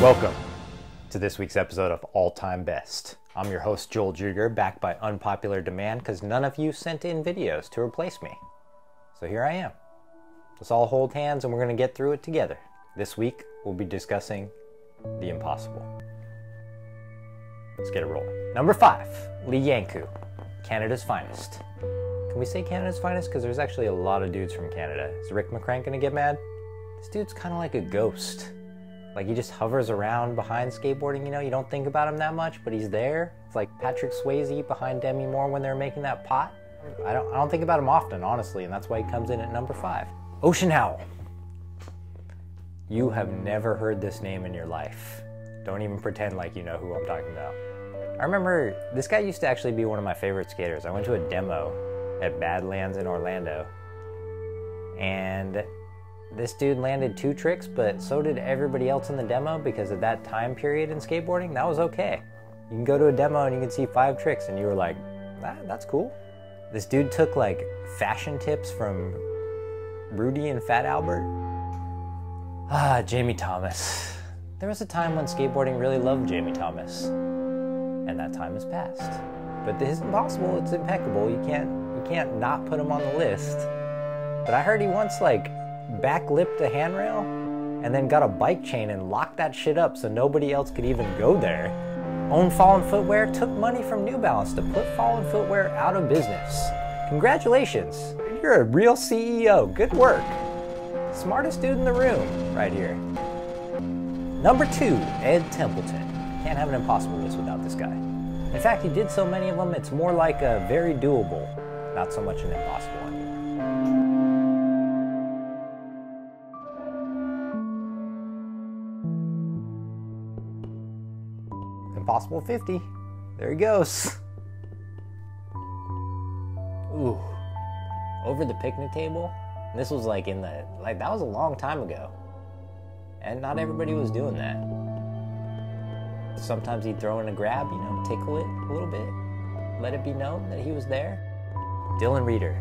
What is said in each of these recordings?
Welcome to this week's episode of All Time Best. I'm your host, Joel Juger, back by unpopular demand because none of you sent in videos to replace me. So here I am. Let's all hold hands and we're going to get through it together. This week, we'll be discussing the impossible. Let's get it rolling. Number 5, Lee Yankou, Canada's finest. Can we say Canada's finest? Because there's actually a lot of dudes from Canada. Is Rick McCrank going to get mad? This dude's kind of like a ghost. Like, he just hovers around behind skateboarding, you know? You don't think about him that much, but he's there. It's like Patrick Swayze behind Demi Moore when they're making that pot. I don't think about him often, honestly, and that's why he comes in at number 5. Ocean Howell. You have never heard this name in your life. Don't even pretend like you know who I'm talking about. I remember this guy used to actually be one of my favorite skaters. I went to a demo at Badlands in Orlando, and this dude landed 2 tricks, but so did everybody else in the demo, because at that time period in skateboarding, that was okay. You can go to a demo and you can see 5 tricks and you were like, that's cool. This dude took like fashion tips from Rudy and Fat Albert. Jamie Thomas. There was a time when skateboarding really loved Jamie Thomas, and that time has passed. But it's impossible, it's impeccable. You can't not put him on the list. But I heard he once like backlipped a handrail and then got a bike chain and locked that shit up so nobody else could even go there. Owned Fallen Footwear, took money from New Balance to put Fallen Footwear out of business. Congratulations, you're a real CEO, good work. Smartest dude in the room right here. Number 2, Ed Templeton. Can't have an impossible list without this guy. In fact, he did so many of them, it's more like a very doable, not so much an impossible one. Impossible 50. There he goes. Ooh. Over the picnic table. And this was like in the, like, that was a long time ago. And not everybody was doing that. Sometimes he'd throw in a grab, you know, tickle it a little bit. Let it be known that he was there. Dylan Rieder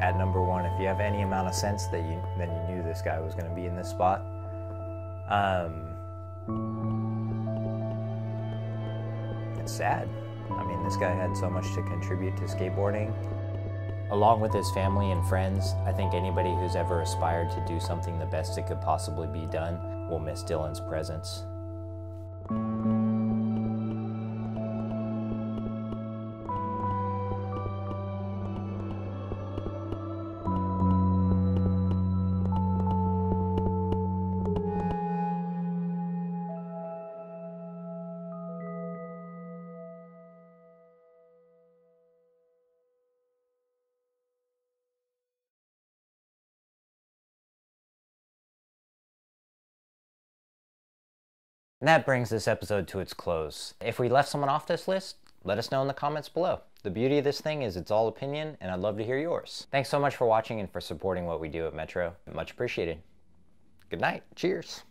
at number 1. If you have any amount of sense, that you knew this guy was going to be in this spot. It's sad. I mean, this guy had so much to contribute to skateboarding. Along with his family and friends, I think anybody who's ever aspired to do something the best it could possibly be done will miss Dylan's presence. And that brings this episode to its close. If we left someone off this list, let us know in the comments below. The beauty of this thing is it's all opinion, and I'd love to hear yours. Thanks so much for watching and for supporting what we do at Metro. Much appreciated. Good night. Cheers.